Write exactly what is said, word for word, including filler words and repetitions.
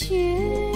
雪。